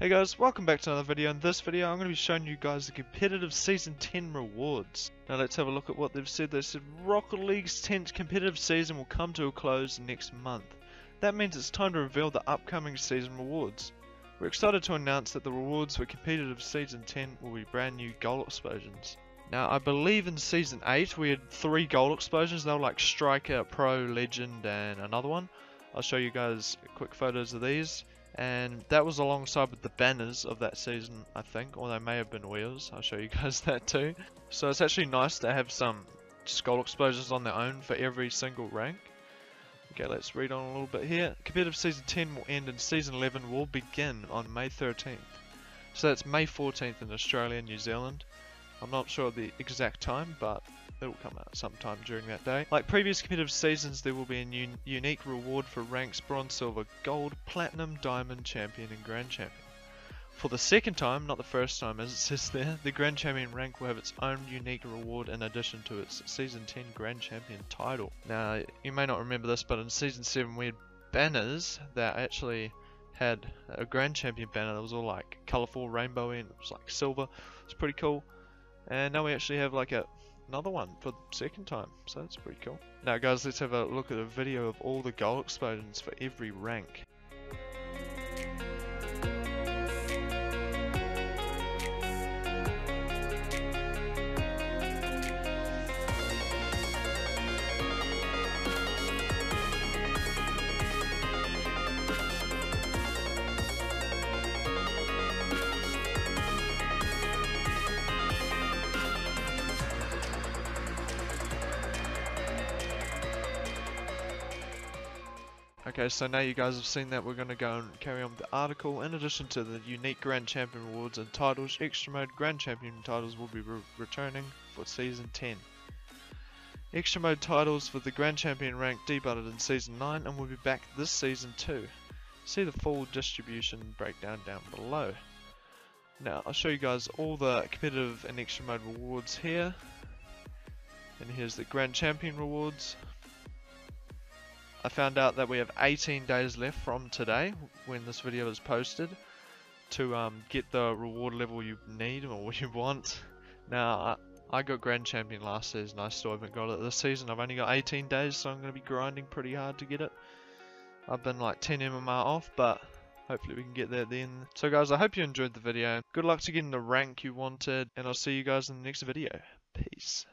Hey guys, welcome back to another video. In this video I'm going to be showing you guys the competitive season 10 rewards. Now let's have a look at what they've said. They said Rocket League's 10th competitive season will come to a close next month. That means it's time to reveal the upcoming season rewards. We're excited to announce that the rewards for competitive season 10 will be brand new goal explosions. Now I believe in season 8 we had 3 goal explosions. They were like Striker, Pro, Legend and another one. I'll show you guys quick photos of these. And that was alongside with the banners of that season, I think, or they may have been wheels. I'll show you guys that too. So it's actually nice to have some goal explosions on their own for every single rank. Okay, let's read on a little bit here. Competitive Season 10 will end and Season 11 will begin on May 13th. So that's May 14th in Australia and New Zealand. I'm not sure the exact time, but it'll come out sometime during that day. Like previous competitive seasons, there will be a new unique reward for ranks Bronze, Silver, Gold, Platinum, Diamond, Champion and Grand Champion. For the second time, not the first time as it says there, the Grand Champion rank will have its own unique reward in addition to its Season 10 Grand Champion title. Now, you may not remember this, but in Season 7 we had banners that actually had a Grand Champion banner that was all like colourful, rainbowy, and it was like silver. It's pretty cool. And now we actually have like another one for the second time, so that's pretty cool. Now guys, let's have a look at a video of all the goal explosions for every rank. Okay, so now you guys have seen that, we're going to go and carry on with the article. In addition to the unique Grand Champion rewards and titles, Extra Mode Grand Champion titles will be returning for Season 10. Extra Mode titles for the Grand Champion rank debuted in Season 9 and will be back this Season too. See the full distribution breakdown down below. Now, I'll show you guys all the competitive and Extra Mode rewards here. And here's the Grand Champion rewards. I found out that we have 18 days left from today, when this video is posted, to get the reward level you need or you want. Now, I got Grand Champion last season, I still haven't got it this season. I've only got 18 days, so I'm going to be grinding pretty hard to get it. I've been like 10 MMR off, but hopefully we can get there then. So guys, I hope you enjoyed the video. Good luck to getting the rank you wanted, and I'll see you guys in the next video. Peace.